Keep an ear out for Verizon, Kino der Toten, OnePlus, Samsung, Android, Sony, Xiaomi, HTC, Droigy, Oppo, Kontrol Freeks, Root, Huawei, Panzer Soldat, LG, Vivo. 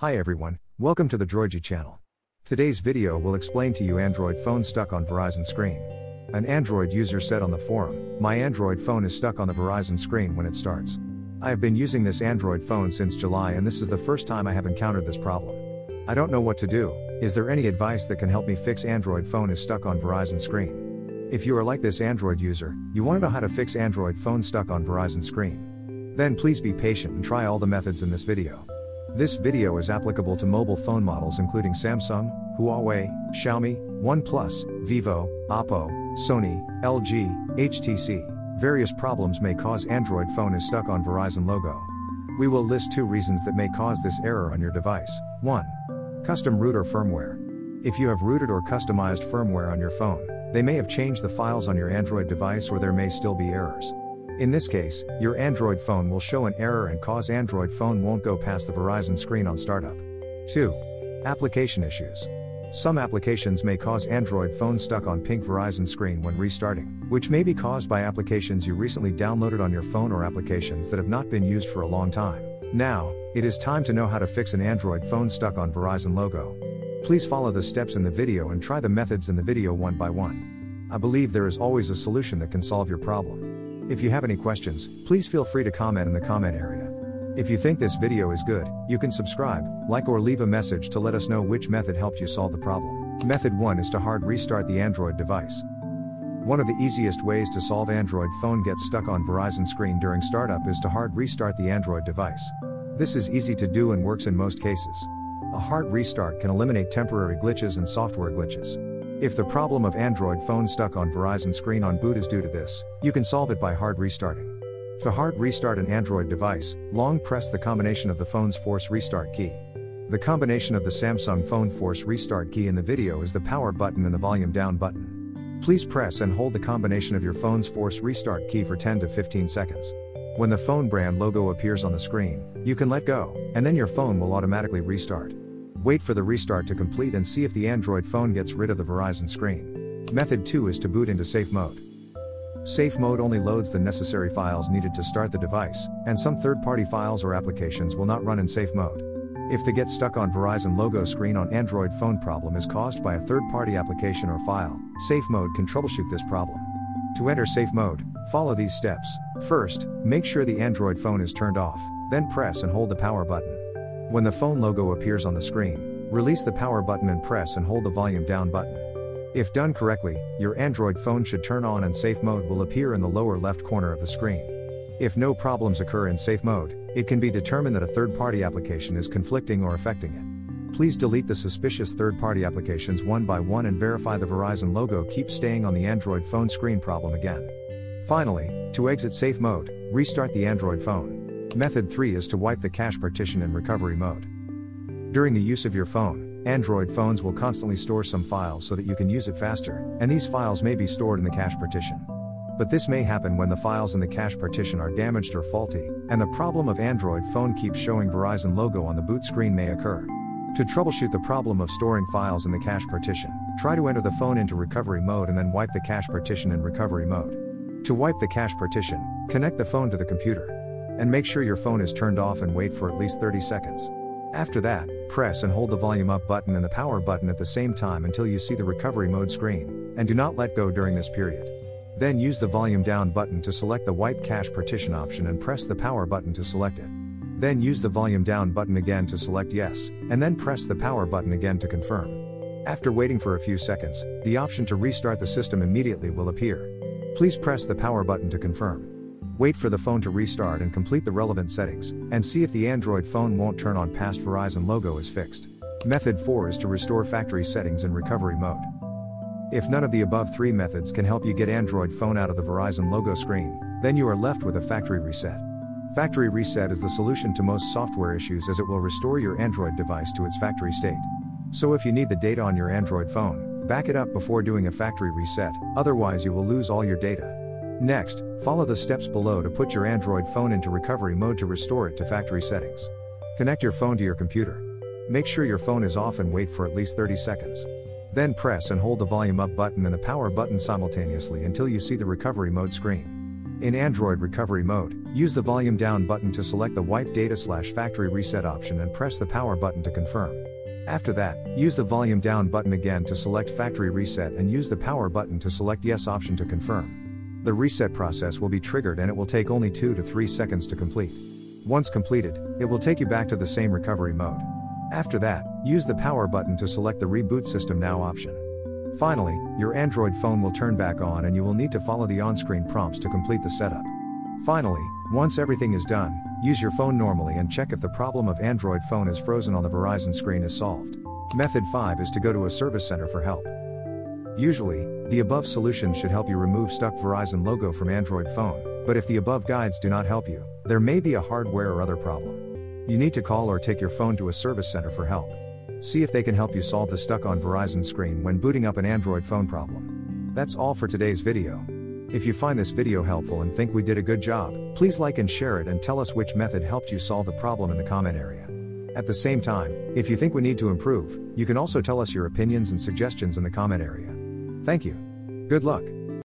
Hi everyone, welcome to the Droigy channel. Today's video will explain to you Android phone stuck on Verizon screen. An Android user said on the forum, "My Android phone is stuck on the Verizon screen when it starts. I have been using this Android phone since July and this is the first time I have encountered this problem. I don't know what to do. Is there any advice that can help me fix Android phone is stuck on Verizon screen?" If you are like this Android user, you want to know how to fix Android phone stuck on Verizon screen, then please be patient and try all the methods in this video. This video is applicable to mobile phone models including Samsung, Huawei, Xiaomi, OnePlus, Vivo, Oppo, Sony, LG, HTC. Various problems may cause Android phone is stuck on Verizon logo. We will list two reasons that may cause this error on your device. 1. Custom root or firmware. If you have rooted or customized firmware on your phone, they may have changed the files on your Android device or there may still be errors. In this case, your Android phone will show an error and cause Android phone won't go past the Verizon screen on startup. 2. Application issues. Some applications may cause Android phone stuck on pink Verizon screen when restarting, which may be caused by applications you recently downloaded on your phone or applications that have not been used for a long time. Now, it is time to know how to fix an Android phone stuck on Verizon logo. Please follow the steps in the video and try the methods in the video one by one. I believe there is always a solution that can solve your problem. If you have any questions, please feel free to comment in the comment area. If you think this video is good, you can subscribe, like or leave a message to let us know which method helped you solve the problem. Method 1 is to hard restart the Android device. One of the easiest ways to solve Android phone gets stuck on Verizon screen during startup is to hard restart the Android device. This is easy to do and works in most cases. A hard restart can eliminate temporary glitches and software glitches. If the problem of Android phone stuck on Verizon screen on boot is due to this, you can solve it by hard restarting. To hard restart an Android device, long press the combination of the phone's force restart key. The combination of the Samsung phone force restart key in the video is the power button and the volume down button. Please press and hold the combination of your phone's force restart key for 10 to 15 seconds. When the phone brand logo appears on the screen, you can let go, and then your phone will automatically restart. Wait for the restart to complete and see if the Android phone gets rid of the Verizon screen. Method 2 is to boot into safe mode. Safe mode only loads the necessary files needed to start the device, and some third-party files or applications will not run in safe mode. If the get stuck on Verizon logo screen on Android phone problem is caused by a third-party application or file, safe mode can troubleshoot this problem. To enter safe mode, follow these steps. First, make sure the Android phone is turned off, then press and hold the power button. When the phone logo appears on the screen, release the power button and press and hold the volume down button. If done correctly, your Android phone should turn on and safe mode will appear in the lower left corner of the screen. If no problems occur in safe mode, it can be determined that a third-party application is conflicting or affecting it. Please delete the suspicious third-party applications one by one and verify the Verizon logo keeps staying on the Android phone screen problem again. Finally, to exit safe mode, restart the Android phone. Method 3 is to wipe the cache partition in recovery mode. During the use of your phone, Android phones will constantly store some files so that you can use it faster, and these files may be stored in the cache partition. But this may happen when the files in the cache partition are damaged or faulty, and the problem of Android phone keeps showing Verizon logo on the boot screen may occur. To troubleshoot the problem of storing files in the cache partition, try to enter the phone into recovery mode and then wipe the cache partition in recovery mode. To wipe the cache partition, connect the phone to the computer, and make sure your phone is turned off and wait for at least 30 seconds. After that, press and hold the volume up button and the power button at the same time until you see the recovery mode screen, and do not let go during this period. Then use the volume down button to select the wipe cache partition option and press the power button to select it. Then use the volume down button again to select yes, and then press the power button again to confirm. After waiting for a few seconds, the option to restart the system immediately will appear. Please press the power button to confirm. Wait for the phone to restart and complete the relevant settings, and see if the Android phone won't turn on past Verizon logo is fixed. Method 4 is to restore factory settings in recovery mode. If none of the above three methods can help you get Android phone out of the Verizon logo screen, then you are left with a factory reset. Factory reset is the solution to most software issues as it will restore your Android device to its factory state. So if you need the data on your Android phone, back it up before doing a factory reset, otherwise you will lose all your data. Next, follow the steps below to put your Android phone into recovery mode to restore it to factory settings. Connect your phone to your computer. Make sure your phone is off and wait for at least 30 seconds. Then press and hold the volume up button and the power button simultaneously until you see the recovery mode screen. In Android recovery mode, use the volume down button to select the wipe data/factory reset option and press the power button to confirm. After that, use the volume down button again to select factory reset and use the power button to select yes option to confirm. The reset process will be triggered and it will take only 2 to 3 seconds to complete. Once completed, it will take you back to the same recovery mode. After that, use the power button to select the reboot system now option. Finally, your Android phone will turn back on and you will need to follow the on-screen prompts to complete the setup. Finally, once everything is done, use your phone normally and check if the problem of Android phone is frozen on the Verizon screen is solved. Method 5 is to go to a service center for help. Usually, the above solution should help you remove stuck Verizon logo from Android phone, but if the above guides do not help you, there may be a hardware or other problem. You need to call or take your phone to a service center for help. See if they can help you solve the stuck on Verizon screen when booting up an Android phone problem. That's all for today's video. If you find this video helpful and think we did a good job, please like and share it and tell us which method helped you solve the problem in the comment area. At the same time, if you think we need to improve, you can also tell us your opinions and suggestions in the comment area. Thank you. Good luck.